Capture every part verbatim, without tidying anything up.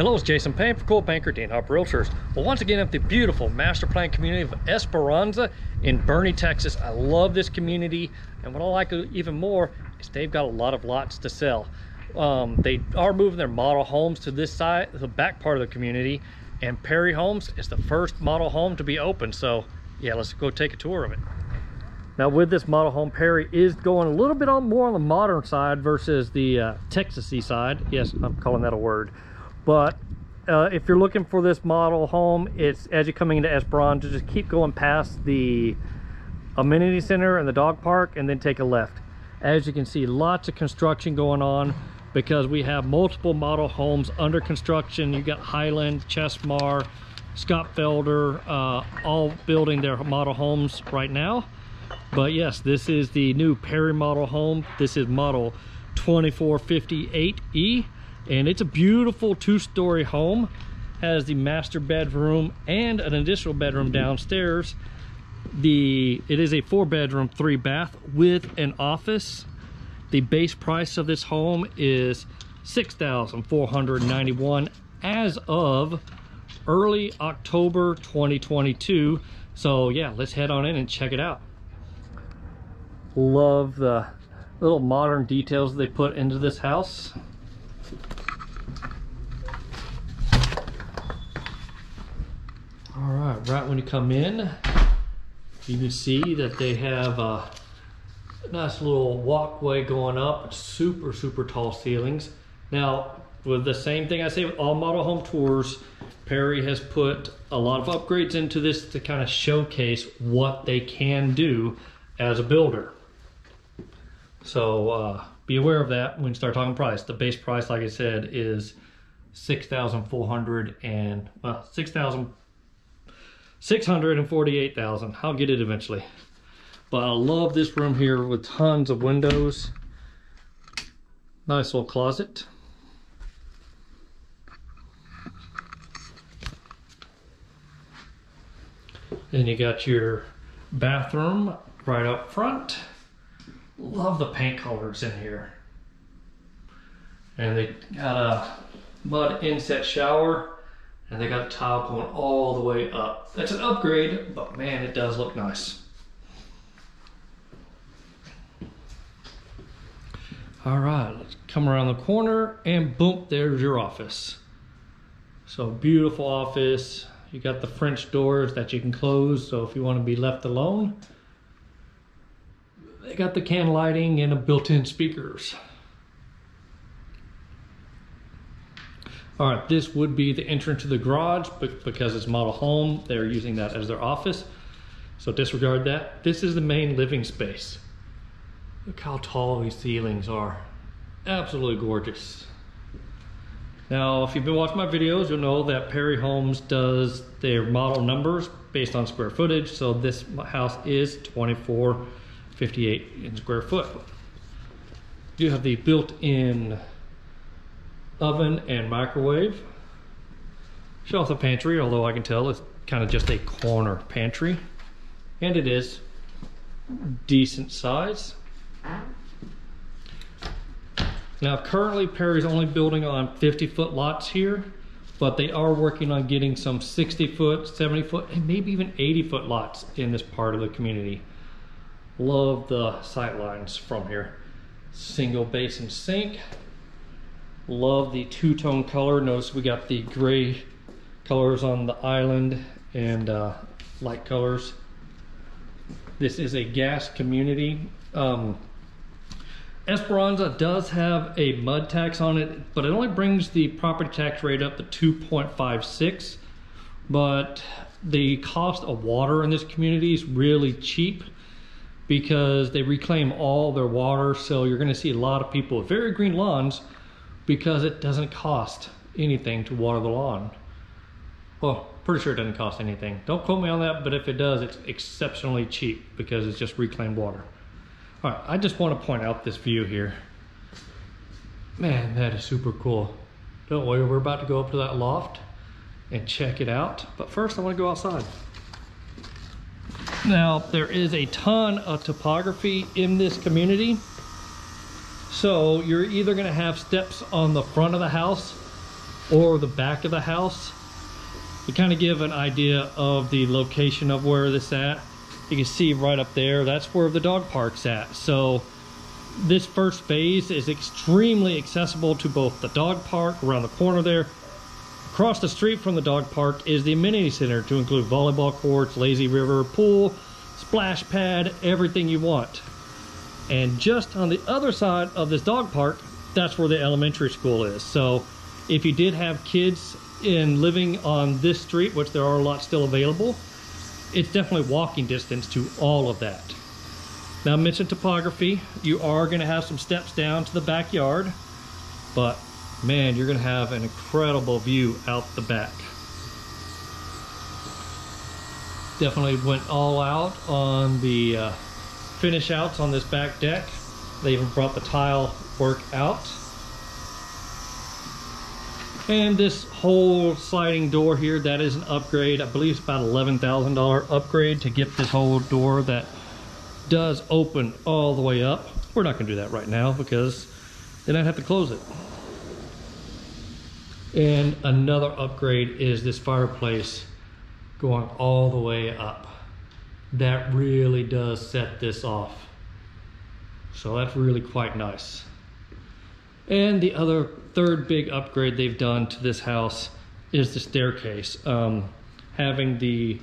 Hello, it's Jason Payne for Coldwell Banker, D'Ann Harper Realtors. Well, once again, I'm at the beautiful master plan community of Esperanza in Boerne, Texas. I love this community, and what I like even more is they've got a lot of lots to sell. Um, they are moving their model homes to this side, the back part of the community, and Perry Homes is the first model home to be open. So, yeah, let's go take a tour of it. Now, with this model home, Perry is going a little bit on more on the modern side versus the uh, Texas-y side. Yes, I'm calling that a word. But uh, if you're looking for this model home, it's as you're coming into Esperanza, just keep going past the amenity center and the dog park and then take a left. As you can see, lots of construction going on because we have multiple model homes under construction. You've got Highland, Chessmar, Scott Felder, uh, all building their model homes right now. But yes, this is the new Perry model home. This is model twenty-four fifty-eight E. And it's a beautiful two-story home. Has the master bedroom and an additional bedroom downstairs. The it is a four-bedroom, three-bath with an office. The base price of this home is six thousand four hundred ninety-one dollars as of early October twenty twenty-two. So yeah, let's head on in and check it out. Love the little modern details they put into this house. All right, right when you come in, you can see that they have a nice little walkway going up, super, super tall ceilings. Now, with the same thing I say with all model home tours, Perry has put a lot of upgrades into this to kind of showcase what they can do as a builder. So uh, be aware of that when you start talking price. The base price, like I said, is six thousand four hundred and, well, six thousand. six hundred forty-eight thousand. I'll get it eventually. But I love this room here with tons of windows. Nice little closet. Then you got your bathroom right up front. Love the paint colors in here. And they got a mud inset shower. And they got a tile going all the way up. That's an upgrade, but man, it does look nice. All right, let's come around the corner and boom, there's your office. So beautiful office. You got the French doors that you can close, so if you want to be left alone. They got the can lighting and the built-in speakers. All right, this would be the entrance to the garage, but because it's model home, they're using that as their office. So disregard that. This is the main living space. Look how tall these ceilings are. Absolutely gorgeous. Now, if you've been watching my videos, you'll know that Perry Homes does their model numbers based on square footage. So this house is twenty-four fifty-eight in square foot. You have the built-in oven and microwave. Shelf the pantry, although I can tell it's kind of just a corner pantry. And it is decent size. Now currently Perry's only building on fifty foot lots here, but they are working on getting some sixty foot, seventy foot, and maybe even eighty foot lots in this part of the community. Love the sight lines from here. Single basin sink. Love the two-tone color. Notice we got the gray colors on the island and uh, light colors. This is a gas community. Um, Esperanza does have a mud tax on it, but it only brings the property tax rate up to two point five six. But the cost of water in this community is really cheap because they reclaim all their water. So you're going to see a lot of people with very green lawns, because it doesn't cost anything to water the lawn. Well, pretty sure it doesn't cost anything. Don't quote me on that, but if it does, it's exceptionally cheap because it's just reclaimed water. All right, I just want to point out this view here. Man, that is super cool. Don't worry, we're about to go up to that loft and check it out. But first, I want to go outside. Now, there is a ton of topography in this community. So you're either going to have steps on the front of the house or the back of the house, to kind of give an idea of the location of where this at. You can see right up there, that's where the dog park's at. So this first phase is extremely accessible to both the dog park around the corner there. Across the street from the dog park is the amenity center to include volleyball courts, lazy river, pool, splash pad, everything you want. And just on the other side of this dog park, that's where the elementary school is. So if you did have kids in living on this street, which there are a lot still available, it's definitely walking distance to all of that. Now, I mentioned topography. You are going to have some steps down to the backyard, but man, you're going to have an incredible view out the back. Definitely went all out on the uh, finish outs on this back deck. They even brought the tile work out. And this whole sliding door here, that is an upgrade. I believe it's about eleven thousand dollar upgrade to get this whole door that does open all the way up. We're not going to do that right now because then I'd have to close it. And another upgrade is this fireplace going all the way up. That really does set this off. So that's really quite nice. And the other third big upgrade they've done to this house is the staircase. Um, having the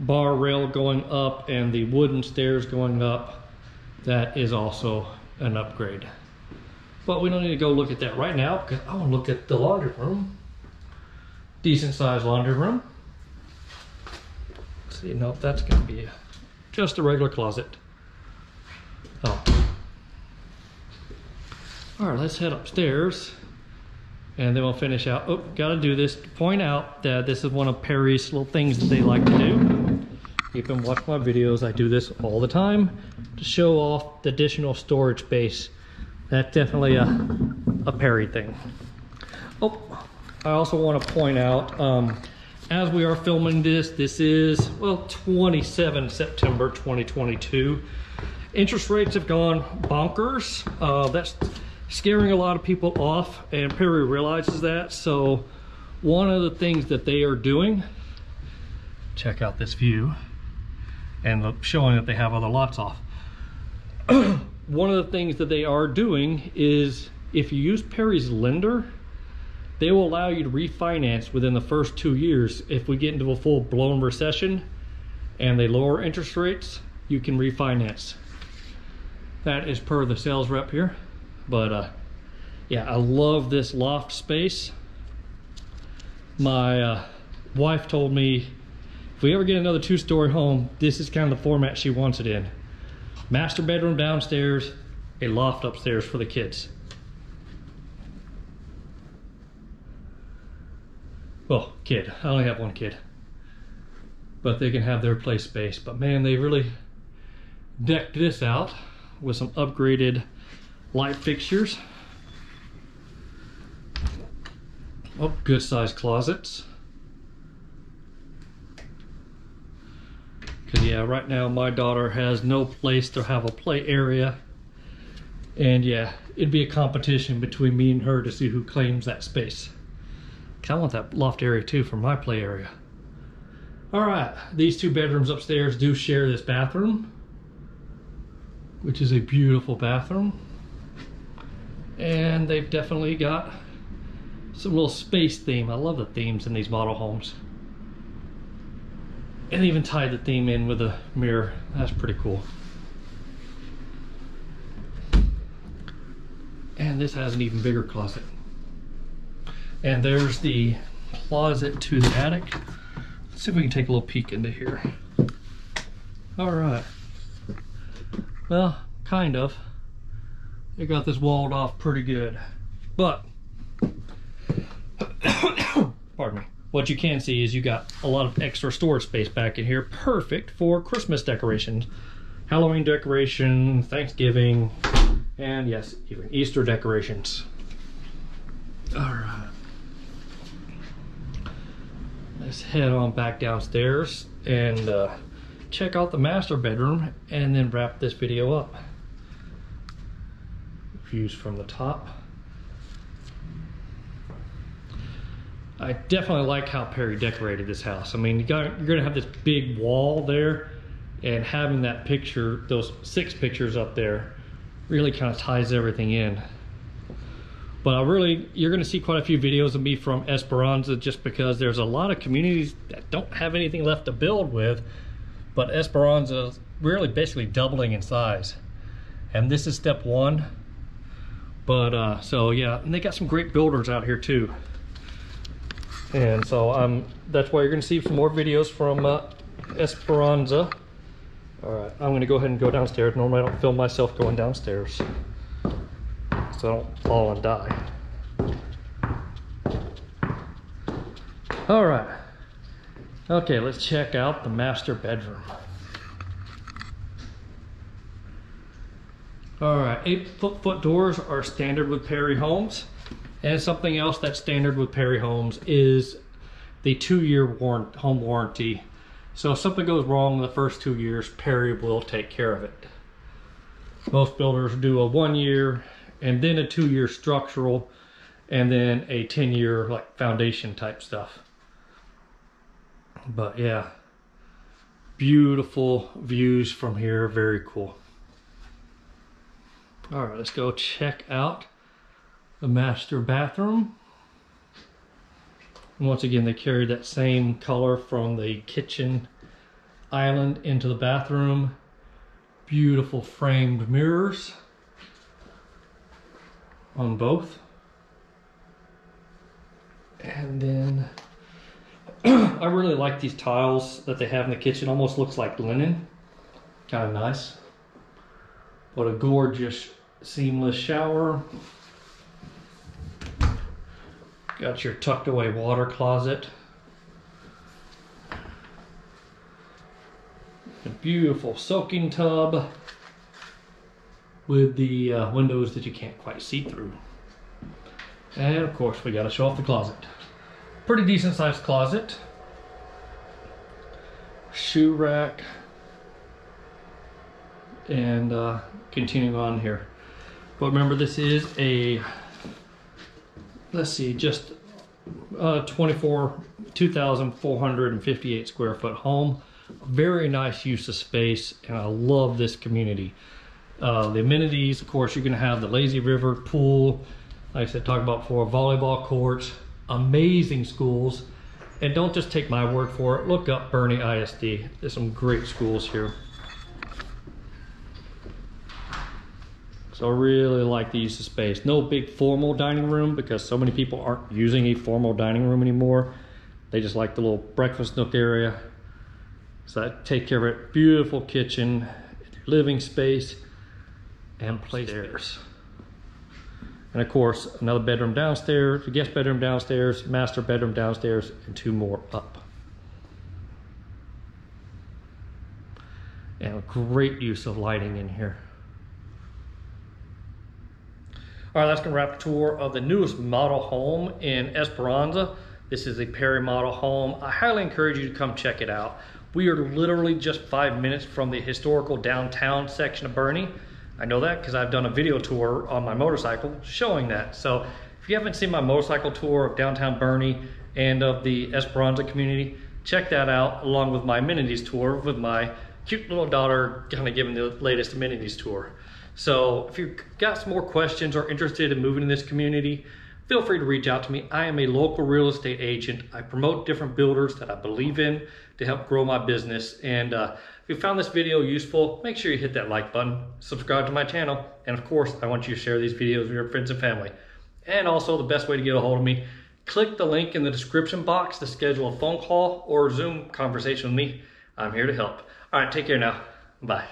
bar rail going up and the wooden stairs going up, that is also an upgrade. But we don't need to go look at that right now because I want to look at the laundry room. Decent sized laundry room. Let's see, nope, that's going to be just a regular closet. Oh. All right, let's head upstairs and then we'll finish out. Oh, got to do this to point out that this is one of Perry's little things that they like to do. You can watch my videos. I do this all the time to show off the additional storage space. That's definitely a, a Perry thing. Oh, I also want to point out, um, as we are filming this, this is, well, the twenty-seventh of September twenty twenty-two. Interest rates have gone bonkers. Uh, that's scaring a lot of people off, and Perry realizes that. So one of the things that they are doing, check out this view and showing that they have other lots off. One of the things that they are doing is if you use Perry's lender, they will allow you to refinance within the first two years. If we get into a full blown recession and they lower interest rates, you can refinance. That is per the sales rep here. But uh, yeah, I love this loft space. My uh, wife told me if we ever get another two-story home, this is kind of the format she wants it in. Master bedroom downstairs, a loft upstairs for the kids. Well, kid, I only have one kid, but they can have their play space. But man, they really decked this out with some upgraded light fixtures. Oh, good sized closets. Cause yeah, right now my daughter has no place to have a play area. And yeah, it'd be a competition between me and her to see who claims that space. Cause I want that loft area too for my play area. All right, these two bedrooms upstairs do share this bathroom, which is a beautiful bathroom. And they've definitely got some little space theme. I love the themes in these model homes. And even tied the theme in with a mirror. That's pretty cool. And this has an even bigger closet. And there's the closet to the attic. Let's see if we can take a little peek into here. All right. Well, kind of. They got this walled off pretty good, but pardon me. What you can see is you got a lot of extra storage space back in here, perfect for Christmas decorations, Halloween decoration, Thanksgiving, and yes, even Easter decorations. All right, let's head on back downstairs and uh, check out the master bedroom, and then wrap this video up. Views from the top. I definitely like how Perry decorated this house. I mean, you got, you're gonna have this big wall there, and having that picture, those six pictures up there, really kind of ties everything in. But I really, you're gonna see quite a few videos of me from Esperanza, just because there's a lot of communities that don't have anything left to build with, but Esperanza's really basically doubling in size. And this is step one. But uh, so yeah, and they got some great builders out here too. And so um, that's why you're gonna see some more videos from uh, Esperanza. All right, I'm gonna go ahead and go downstairs. Normally I don't film myself going downstairs, so I don't fall and die. All right. Okay, let's check out the master bedroom. All right, eight foot foot doors are standard with Perry Homes. And something else that's standard with Perry Homes is the two-year warrant, home warranty. So if something goes wrong in the first two years, Perry will take care of it. Most builders do a one-year, and then a two-year structural, and then a ten-year like foundation type stuff. But yeah, beautiful views from here, very cool. All right, let's go check out the master bathroom. And once again, they carried that same color from the kitchen island into the bathroom. Beautiful framed mirrors on both. And then I really like these tiles that they have in the kitchen. Almost looks like linen, kind of nice. What a gorgeous seamless shower. Got your tucked away water closet. A beautiful soaking tub with the uh, windows that you can't quite see through. And of course, we gotta show off the closet. Pretty decent sized closet. Shoe rack. And uh, continuing on here. But remember, this is a, let's see, just uh, twenty-four, two thousand four hundred fifty-eight square foot home. Very nice use of space, and I love this community. Uh, the amenities, of course, you're gonna have the lazy river, pool, like I said, talk about before, volleyball courts, amazing schools. And don't just take my word for it, look up Boerne I S D. There's some great schools here. So I really like the use of space. No big formal dining room, because so many people aren't using a formal dining room anymore. They just like the little breakfast nook area. So I take care of it. Beautiful kitchen, living space, and playstairs. And of course, another bedroom downstairs, a guest bedroom downstairs, master bedroom downstairs, and two more up. And a great use of lighting in here. All right, that's gonna wrap the tour of the newest model home in Esperanza. This is a Perry model home. I highly encourage you to come check it out. We are literally just five minutes from the historical downtown section of Boerne. I know that because I've done a video tour on my motorcycle showing that. So if you haven't seen my motorcycle tour of downtown Boerne and of the Esperanza community, check that out along with my amenities tour with my cute little daughter kind of giving the latest amenities tour. So if you've got some more questions or interested in moving in this community, feel free to reach out to me. I am a local real estate agent. I promote different builders that I believe in to help grow my business. And uh, if you found this video useful, make sure you hit that like button, subscribe to my channel. And of course, I want you to share these videos with your friends and family. And also, the best way to get a hold of me, click the link in the description box to schedule a phone call or Zoom conversation with me. I'm here to help. All right, take care now. Bye.